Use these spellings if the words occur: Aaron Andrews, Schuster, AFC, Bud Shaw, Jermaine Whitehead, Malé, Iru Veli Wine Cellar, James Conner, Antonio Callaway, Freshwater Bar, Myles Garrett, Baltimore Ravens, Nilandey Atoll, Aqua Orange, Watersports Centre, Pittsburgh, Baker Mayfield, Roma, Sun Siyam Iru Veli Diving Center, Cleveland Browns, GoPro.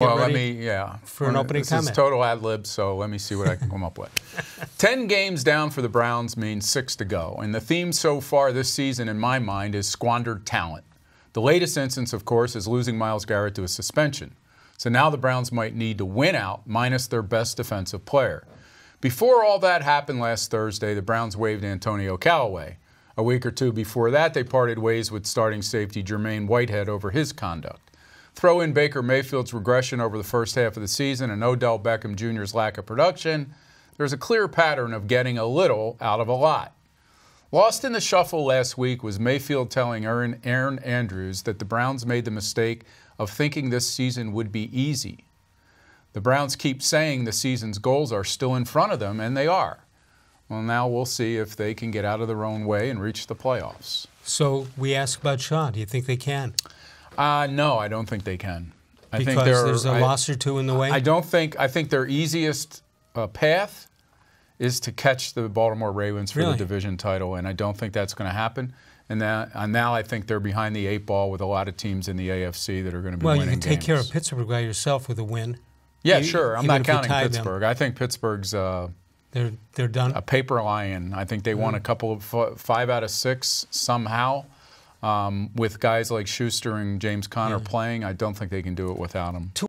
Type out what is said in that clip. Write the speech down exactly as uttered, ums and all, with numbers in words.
Well, let me, yeah. For, for an opening this comment. This is total ad-lib, so let me see what I can come up with. Ten games down for the Browns means six to go, and the theme so far this season, in my mind, is squandered talent. The latest instance, of course, is losing Myles Garrett to a suspension. So now the Browns might need to win out, minus their best defensive player. Before all that happened last Thursday, the Browns waived Antonio Callaway. A week or two before that, they parted ways with starting safety Jermaine Whitehead over his conduct. Throw in Baker Mayfield's regression over the first half of the season and Odell Beckham Junior's lack of production, there's a clear pattern of getting a little out of a lot. Lost in the shuffle last week was Mayfield telling Aaron, Aaron Andrews that the Browns made the mistake of thinking this season would be easy. The Browns keep saying the season's goals are still in front of them, and they are. Well, now we'll see if they can get out of their own way and reach the playoffs. So we ask Bud Shaw, do you think they can? Uh, no, I don't think they can. I because think there's a I, loss or two in the way? I don't think, I think their easiest uh, path is to catch the Baltimore Ravens for really? the division title, and I don't think that's going to happen. And, that, and now I think they're behind the eight ball with a lot of teams in the A F C that are going to be well, winning games. Well, you can take games. care of Pittsburgh by yourself with a win. Yeah, you, sure. I'm not counting Pittsburgh. Them. I think Pittsburgh's uh, they're, they're done. a paper lion. I think they mm. won a couple of f five out of six somehow. Um, with guys like Schuster and James Conner yeah. playing, I don't think they can do it without them.